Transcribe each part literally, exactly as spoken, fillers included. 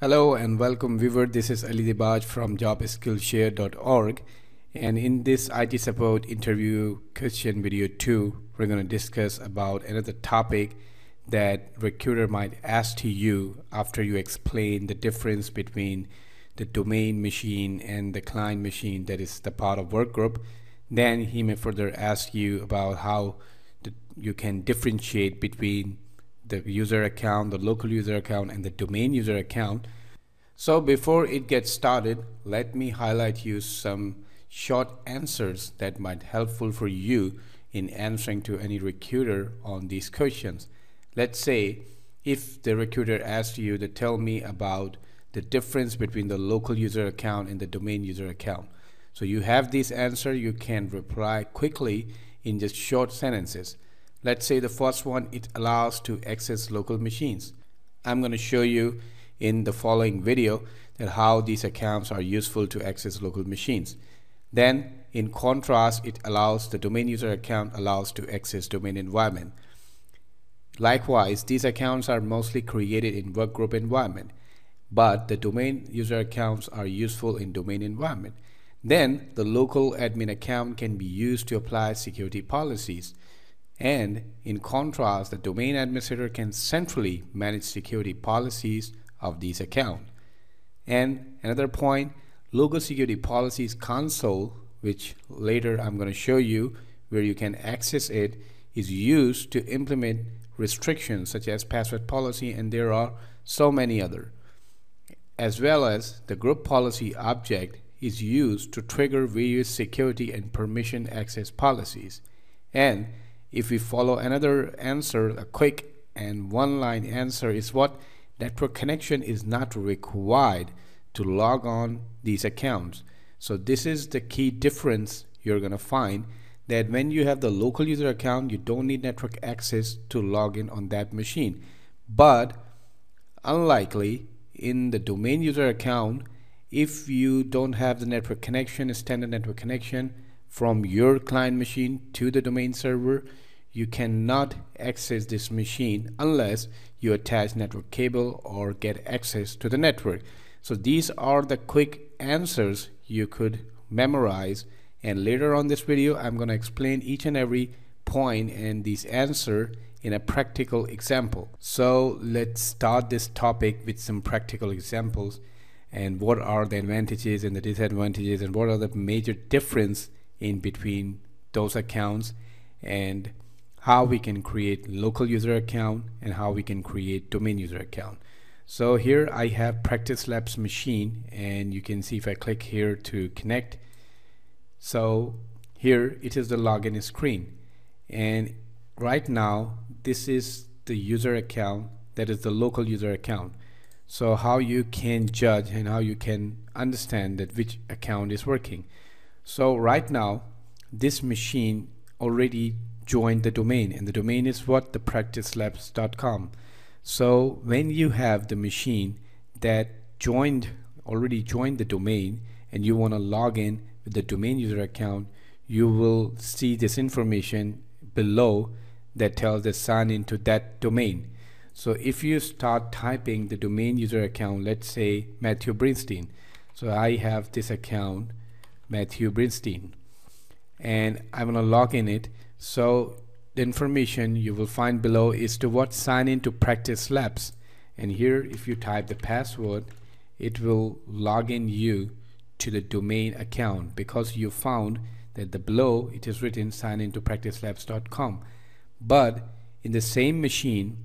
Hello and welcome viewer, this is Ali Debagh from job skill share dot org, and in this I T support interview question video two, we're going to discuss about another topic that recruiter might ask to you after you explain the difference between the domain machine and the client machine that is the part of work group. Then he may further ask you about how the, you can differentiate between the user account, the local user account, and the domain user account. So before it gets started, let me highlight you some short answers that might be helpful for you in answering to any recruiter on these questions. Let's say if the recruiter asks you to tell me about the difference between the local user account and the domain user account. So you have this answer, you can reply quickly in just short sentences. Let's say the first one, it allows to access local machines. I'm going to show you in the following video that how these accounts are useful to access local machines. Then in contrast, it allows the domain user account allows to access domain environment. Likewise, these accounts are mostly created in workgroup environment, but the domain user accounts are useful in domain environment. Then the local admin account can be used to apply security policies. And in contrast, the domain administrator can centrally manage security policies of these accounts. And another point, local security policies console, which later I'm going to show you where you can access it, is used to implement restrictions such as password policy, and there are so many other. As well as the group policy object is used to trigger various security and permission access policies. And if we follow another answer, a quick and one-line answer is what? Network connection is not required to log on these accounts. So this is the key difference you're going to find, that when you have the local user account, you don't need network access to log in on that machine. But unlikely in the domain user account, if you don't have the network connection, a standard network connection from your client machine to the domain server, you cannot access this machine unless you attach network cable or get access to the network. So these are the quick answers you could memorize, and later on this video I'm going to explain each and every point and these answer in a practical example. So let's start this topic with some practical examples, and what are the advantages and the disadvantages, and what are the major difference in between those accounts, and how we can create local user account and how we can create domain user account. So here I have Practice Labs machine, and you can see if I click here to connect, so here it is the login screen, and right now this is the user account that is the local user account. So how you can judge and how you can understand that which account is working. So right now this machine already joined the domain, and the domain is what? the practice labs dot com. So when you have the machine that joined already joined the domain and you want to log in with the domain user account, you will see this information below that tells the sign into that domain. So if you start typing the domain user account, let's say Matthew Bernstein. So I have this account Matthew Bernstein, and I'm gonna log in it. So the information you will find below is to what? Sign in to Practice Labs. And here if you type the password, it will log in you to the domain account, because you found that the below it is written sign in to practice labs dot com, but in the same machine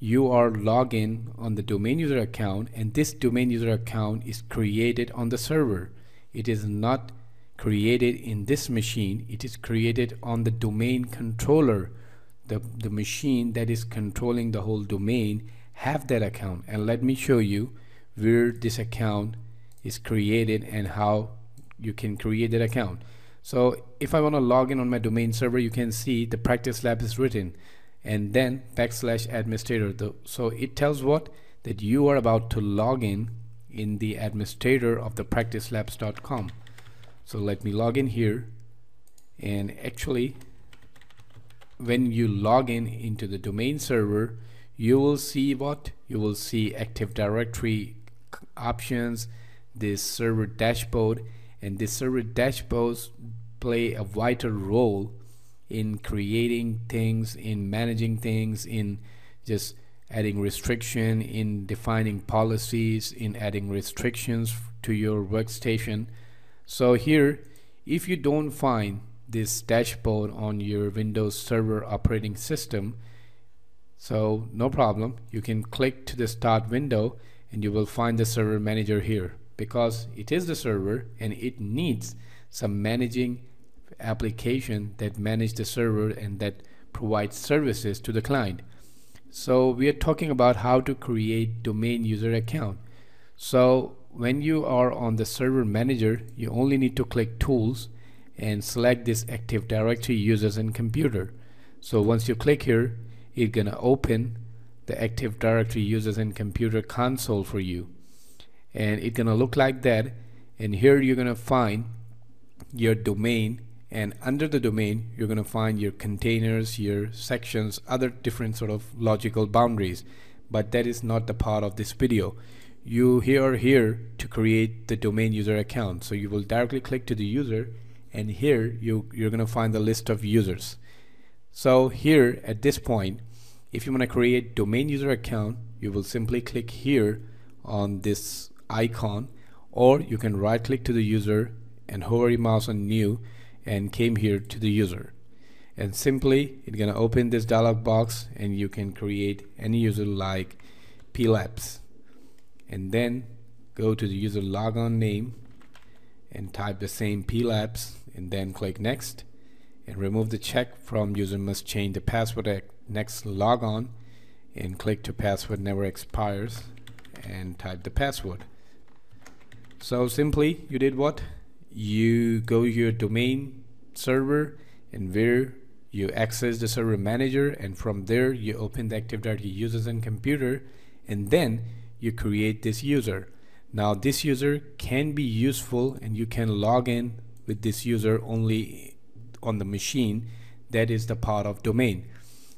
you are log in on the domain user account, and this domain user account is created on the server. It is not created in this machine, it is created on the domain controller. The, the machine that is controlling the whole domain have that account, and let me show you where this account is created and how you can create that account. So if I want to log in on my domain server, you can see the Practice Lab is written and then backslash administrator. The, so it tells what? That you are about to log in in the administrator of the practice labs dot com. So let me log in here, and actually when you log in into the domain server, you will see what? You will see Active Directory options, the server dashboard, and the server dashboards play a vital role in creating things, in managing things, in just adding restriction, in defining policies, in adding restrictions to your workstation. So here, if you don't find this dashboard on your Windows Server operating system, so no problem, you can click to the start window and you will find the server manager here, because it is the server and it needs some managing application that manages the server and that provides services to the client. So we are talking about how to create domain user account. So when you are on the server manager, you only need to click tools and select this Active Directory users and computer. So once you click here, it's gonna open the Active Directory users and computer console for you, and it's gonna look like that. And here you're gonna find your domain, and under the domain you're gonna find your containers, your sections, other different sort of logical boundaries, but that is not the part of this video. You are here to create the domain user account, so you will directly click to the user, and here you, you're gonna find the list of users. So here at this point, if you want to create domain user account, you will simply click here on this icon, or you can right click to the user and hover your mouse on new and came here to the user, and simply it's gonna open this dialog box and you can create any user like P labs, and then go to the user logon name and type the same P labs and then click next, and remove the check from user must change the password at next logon, and click to password never expires and type the password. So simply you did what? You go to your domain server and where you access the server manager, and from there you open the Active Directory users and computer, and then you create this user. Now this user can be useful and you can log in with this user only on the machine that is the part of domain.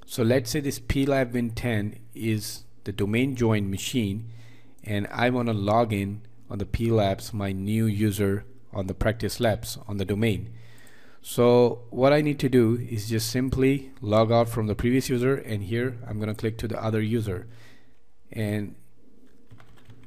So let's say this P lab Win ten is the domain joined machine, and I want to log in on the P labs, my new user on the Practice Labs on the domain. So what I need to do is just simply log out from the previous user, and here I'm gonna click to the other user, and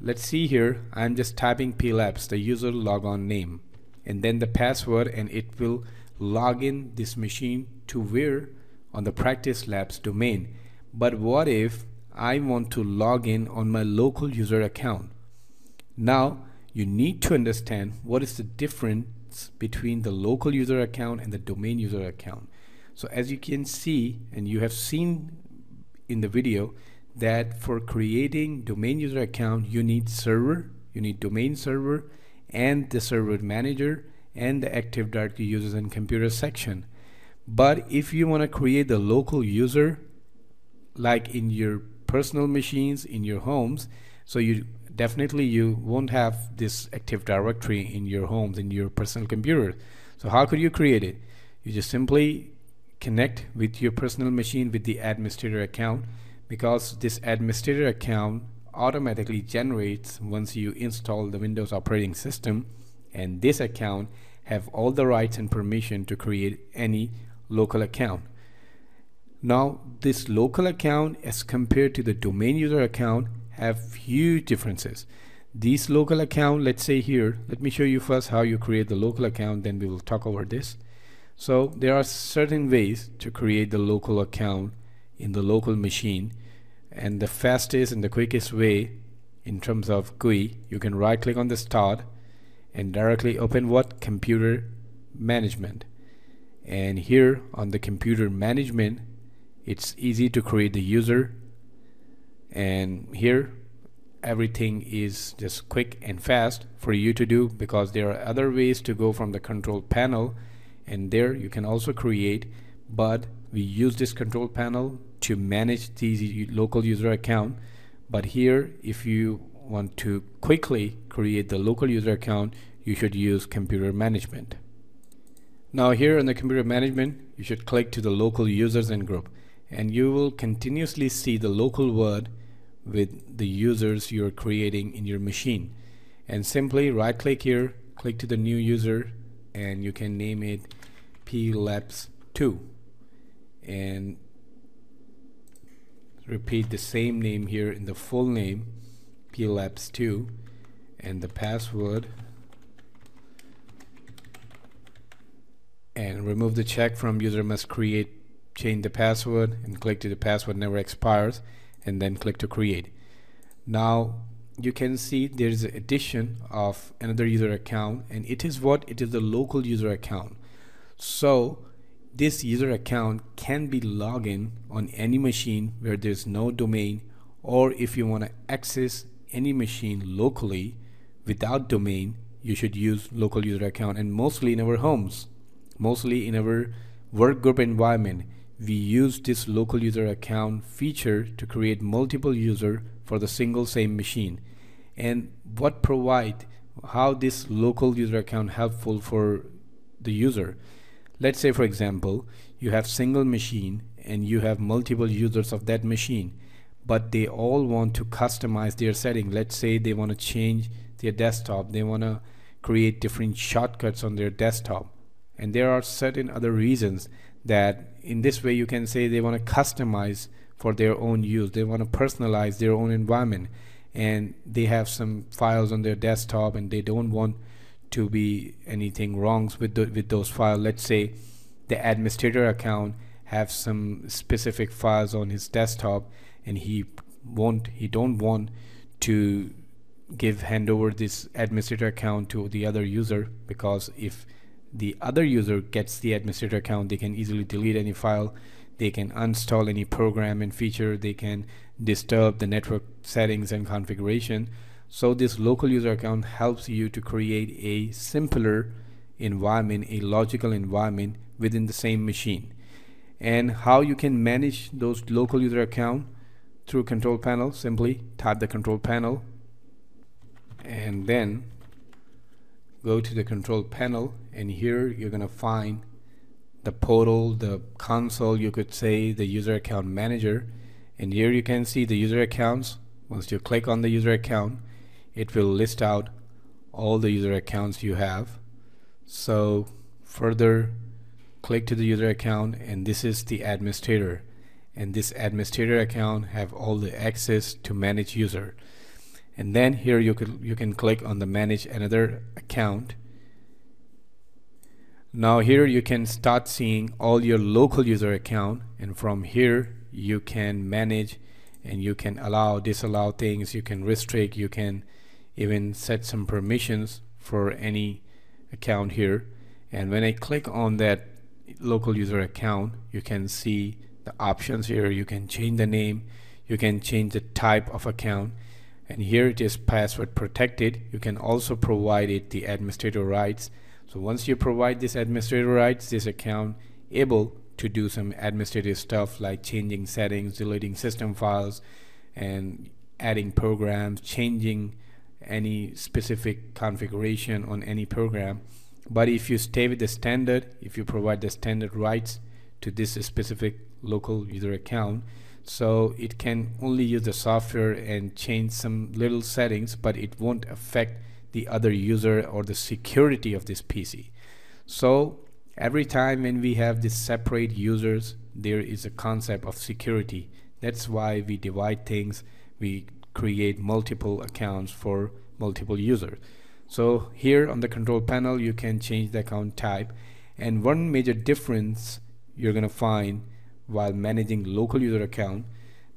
let's see here I'm just typing P labs, the user logon name, and then the password, and it will log in this machine to where on the Practice Labs domain. But what if I want to log in on my local user account? Now you need to understand what is the difference between the local user account and the domain user account. So as you can see, and you have seen in the video, that for creating domain user account you need server, you need domain server and the server manager and the Active Directory users and computer section. But if you want to create the local user like in your personal machines, in your homes, so you definitely you won't have this Active Directory in your homes, in your personal computer. So how could you create it? You just simply connect with your personal machine with the administrator account, because this administrator account automatically generates once you install the Windows operating system, and this account have all the rights and permission to create any local account. Now this local account as compared to the domain user account have huge differences. These local account, let's say here, let me show you first how you create the local account, then we will talk over this. So there are certain ways to create the local account in the local machine, and the fastest and the quickest way in terms of G U I, you can right click on the start and directly open what? Computer management. And here on the computer management, it's easy to create the user, and here everything is just quick and fast for you to do, because there are other ways to go from the control panel, and there you can also create, but we use this control panel to manage the local user account. But here if you want to quickly create the local user account, you should use computer management. Now here in the computer management you should click to the local users and group, and you will continuously see the local word with the users you're creating in your machine. And simply right click here, click to the new user, and you can name it P labs two and repeat the same name here in the full name, P labs two, and the password, and remove the check from user must create, change the password, and click to the password never expires, and then click to create. Now you can see there is an addition of another user account, and it is what? It is the local user account. So this user account can be logged in on any machine where there's no domain, or if you want to access any machine locally without domain, you should use local user account. And mostly in our homes, mostly in our work group environment, we use this local user account feature to create multiple user for the single same machine. And what provide, how this local user account helpful for the user? Let's say, for example, you have single machine and you have multiple users of that machine, but they all want to customize their setting. Let's say they want to change their desktop, they want to create different shortcuts on their desktop, and there are certain other reasons that in this way you can say they want to customize for their own use, they want to personalize their own environment, and they have some files on their desktop and they don't want to be anything wrongs with the, with those files. Let's say the administrator account have some specific files on his desktop, and he won't, he don't want to give hand over this administrator account to the other user, because if the other user gets the administrator account, they can easily delete any file, they can uninstall any program and feature, they can disturb the network settings and configuration. So this local user account helps you to create a simpler environment, a logical environment within the same machine. And how you can manage those local user account through control panel, simply type the control panel and then go to the control panel, and here you're gonna find the portal, the console, you could say the user account manager, and here you can see the user accounts. Once you click on the user account, it will list out all the user accounts you have. So further click to the user account, and this is the administrator, and this administrator account have all the access to manage user. And then here you could you can click on the manage another account. Now here you can start seeing all your local user account, and from here you can manage, and you can allow, disallow things, you can restrict, you can even set some permissions for any account here. And when I click on that local user account, you can see the options here. You can change the name, you can change the type of account, and here it is password protected. You can also provide it the administrator rights. So once you provide this administrator rights, this account able to do some administrative stuff like changing settings, deleting system files, and adding programs, changing any specific configuration on any program. But if you stay with the standard, if you provide the standard rights to this specific local user account, so it can only use the software and change some little settings, but it won't affect the other user or the security of this P C. So every time when we have these separate users, there is a concept of security. That's why we divide things, we create multiple accounts for multiple users. So here on the control panel you can change the account type, and one major difference you're gonna find while managing local user account,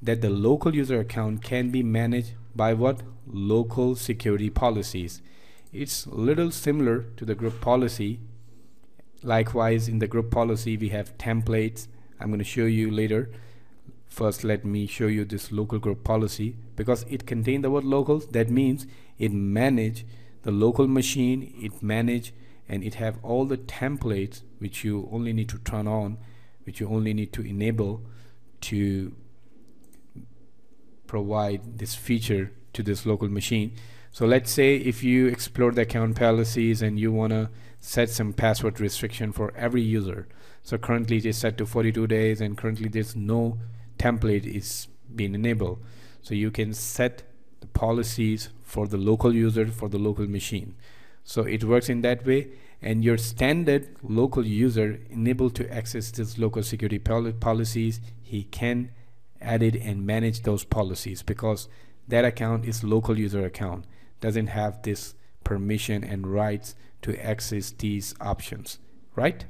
that the local user account can be managed by what? Local security policies. It's a little similar to the group policy. Likewise, in the group policy we have templates. I'm gonna show you later. First, let me show you this local group policy, because it contains the word local. That means it manage the local machine, it manage, and it have all the templates which you only need to turn on, which you only need to enable to provide this feature to this local machine. So let's say if you explore the account policies and you want to set some password restriction for every user. So currently it is set to forty-two days, and currently there's no template is being enabled. So you can set the policies for the local user, for the local machine. So it works in that way, and your standard local user unable to access this local security pol policies, he can edit and manage those policies because that account is local user account, doesn't have this permission and rights to access these options, right?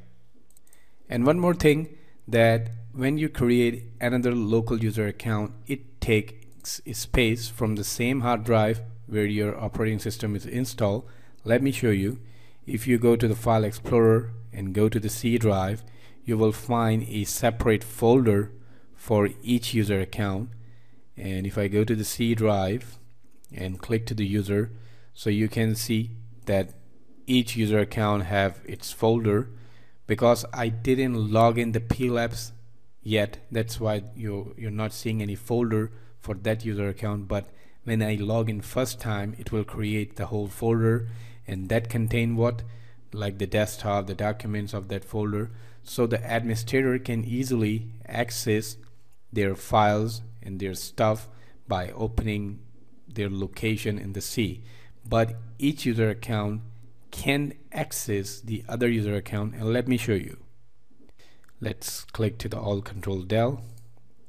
And one more thing, that when you create another local user account, it takes space from the same hard drive where your operating system is installed. Let me show you. If you go to the File Explorer and go to the C drive, you will find a separate folder for each user account. And if I go to the C drive and click to the user, so you can see that each user account have its folder. Because I didn't log in the P labs yet, that's why you, you're not seeing any folder for that user account. But when I log in first time, it will create the whole folder, and that contain what? Like the desktop, the documents of that folder. So the administrator can easily access their files and their stuff by opening their location in the C. But each user account can access the other user account, and let me show you. Let's click to the Alt Control Del,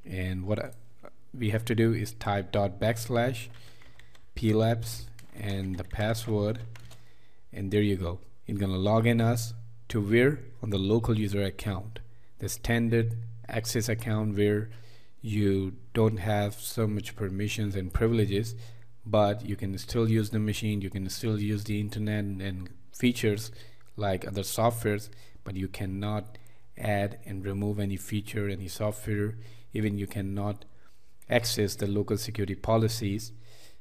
and what I, we have to do is type dot backslash P labs and the password, and there you go. It's gonna log in us to where? On the local user account, the standard access account where you don't have so much permissions and privileges, but you can still use the machine, you can still use the internet and features like other softwares, but you cannot add and remove any feature, any software, even you cannot access the local security policies.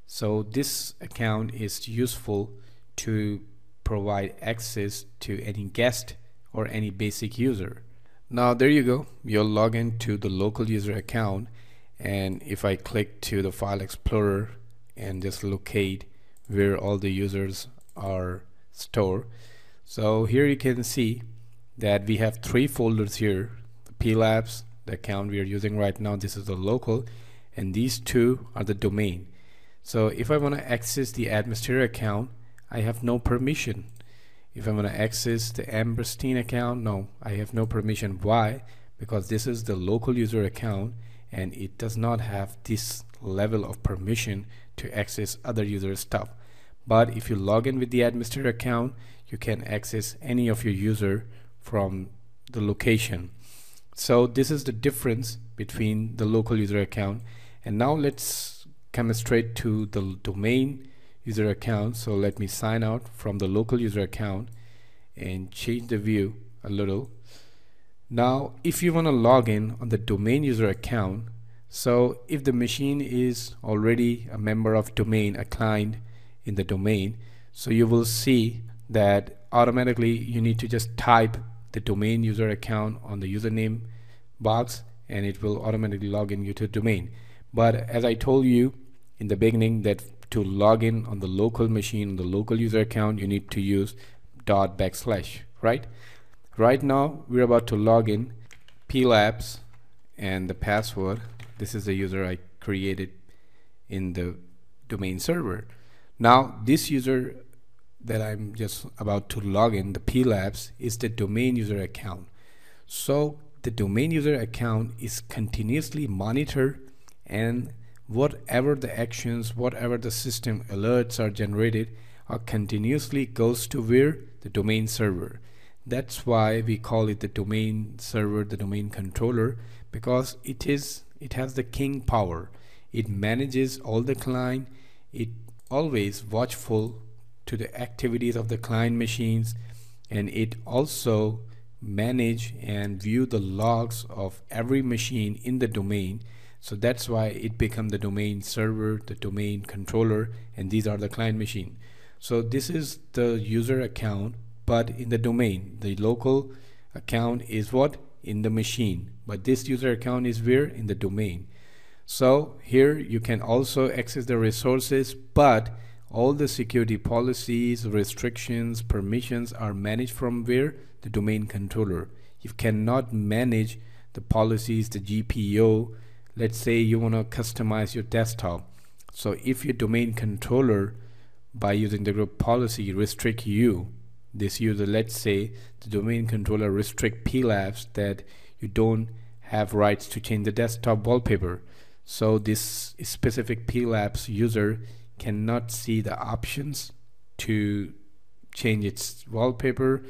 So this account is useful to provide access to any guest or any basic user. Now there you go, you'll log into the local user account, and if I click to the File Explorer and just locate where all the users are stored. So here you can see that we have three folders here, the P labs, the account we are using right now, this is the local, and these two are the domain. So if I want to access the administrator account, I have no permission. If I want to access the Bernstein account, no, I have no permission. Why? Because this is the local user account and it does not have this level of permission to access other user stuff. But if you log in with the administrator account, you can access any of your user from the location. So this is the difference between the local user account. And now let's come straight to the domain user account. So let me sign out from the local user account and change the view a little. Now if you want to log in on the domain user account, so if the machine is already a member of domain, a client in the domain, so you will see that automatically you need to just type the domain user account on the username box and it will automatically log in you to domain. But as I told you in the beginning, that to log in on the local machine, the local user account, you need to use dot backslash, right? Right now we're about to log in P labs and the password. This is the user I created in the domain server. Now this user that I'm just about to log in, the P labs, is the domain user account. So the domain user account is continuously monitored, and whatever the actions, whatever the system alerts are generated, are continuously goes to where? The domain server. That's why we call it the domain server, the domain controller, because it is it has the king power. It manages all the client, it always watchful to the activities of the client machines, and it also manage and view the logs of every machine in the domain. So that's why it become the domain server, the domain controller, and these are the client machine. So this is the user account, but in the domain. The local account is what? In the machine, but this user account is where? In the domain. So here you can also access the resources, but all the security policies, restrictions, permissions are managed from where? The domain controller. You cannot manage the policies, the G P O, Let's say you want to customize your desktop. So if your domain controller, by using the group policy, restrict you, this user, let's say the domain controller restrict P labs that you don't have rights to change the desktop wallpaper. So this specific P labs user cannot see the options to change its wallpaper.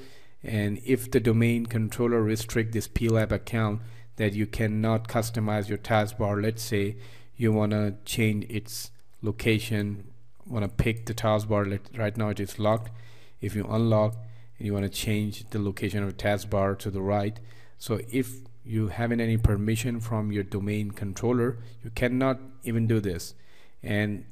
And if the domain controller restrict this P lab account that you cannot customize your taskbar, let's say you want to change its location, want to pick the taskbar, let, right now it is locked. If you unlock and you want to change the location of the taskbar to the right, so if you haven't any permission from your domain controller, you cannot even do this, and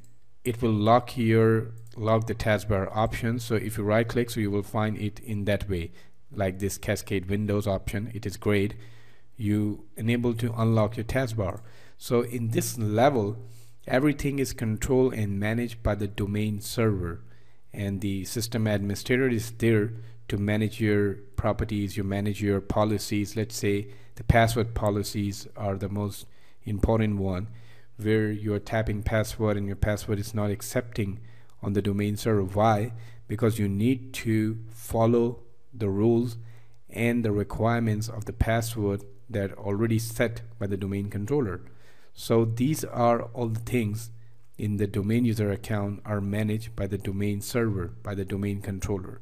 it will lock your lock the taskbar option. So if you right click, so you will find it in that way, like this cascade windows option. It is great, you enable to unlock your taskbar. So in this level, everything is controlled and managed by the domain server, and the system administrator is there to manage your properties, you manage your policies. Let's say the password policies are the most important one, where you are tapping password and your password is not accepting on the domain server. Why? Because you need to follow the rules and the requirements of the password that are already set by the domain controller. So these are all the things in the domain user account are managed by the domain server, by the domain controller.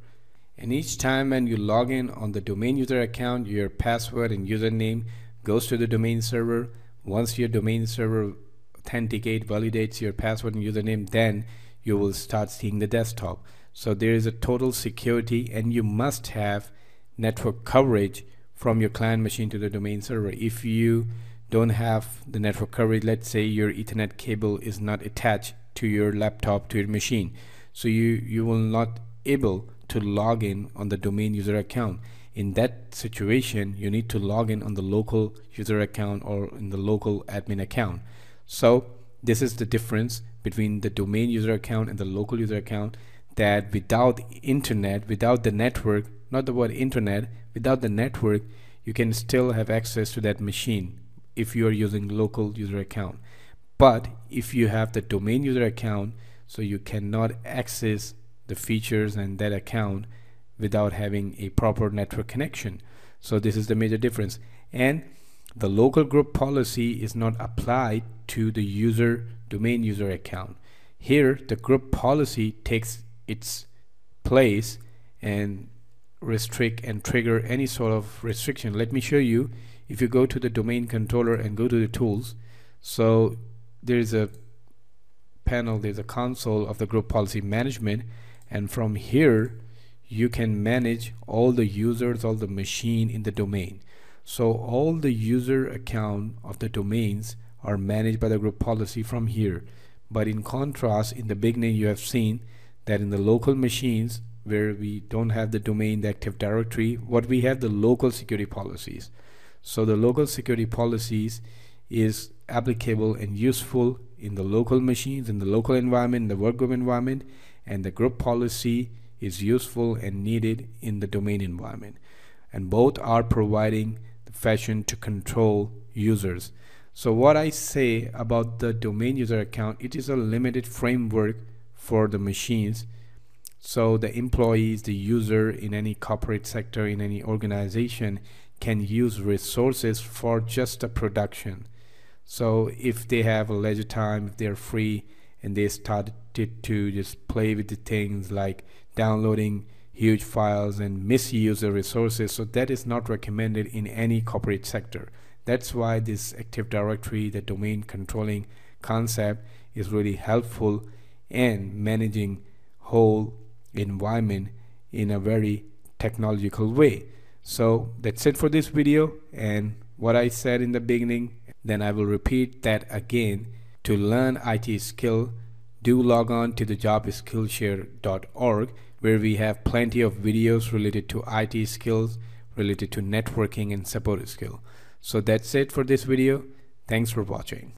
And each time when you log in on the domain user account, your password and username goes to the domain server. Once your domain server authenticates, validates your password and username, then you will start seeing the desktop. So there is a total security, and you must have network coverage from your client machine to the domain server. If you don't have the network coverage, let's say your Ethernet cable is not attached to your laptop, to your machine, so you you will not able to log in on the domain user account. In that situation, you need to log in on the local user account or in the local admin account. So this is the difference between the domain user account and the local user account, that without internet, without the network, not the word internet, without the network, you can still have access to that machine if you are using local user account. But if you have the domain user account, so you cannot access the features and that account without having a proper network connection. So this is the major difference. And the local group policy is not applied to the user domain user account. Here the group policy takes its place and restrict and trigger any sort of restriction. Let me show you. If you go to the domain controller and go to the tools, so there is a panel, there's a console of the group policy management, and from here you can manage all the users, all the machine in the domain. So all the user account of the domains are managed by the group policy from here. But in contrast, in the beginning you have seen that in the local machines, where we don't have the domain, the Active Directory, what we have, the local security policies. So the local security policies is applicable and useful in the local machines, in the local environment, in the workgroup environment, and the group policy is useful and needed in the domain environment. And both are providing the fashion to control users. So what I say about the domain user account, it is a limited framework for the machines. So the employees, the user in any corporate sector, in any organization, can use resources for just a production. So if they have a leisure time, if they're free, and they started to just play with the things like downloading huge files and misuse the resources, so that is not recommended in any corporate sector. That's why this Active Directory, the domain controlling concept, is really helpful in managing whole environment in a very technological way. So that's it for this video, and what I said in the beginning, then I will repeat that again. To learn I T skill, do log on to the job skillshare dot org, where we have plenty of videos related to I T skills, related to networking and support skill. So that's it for this video. Thanks for watching.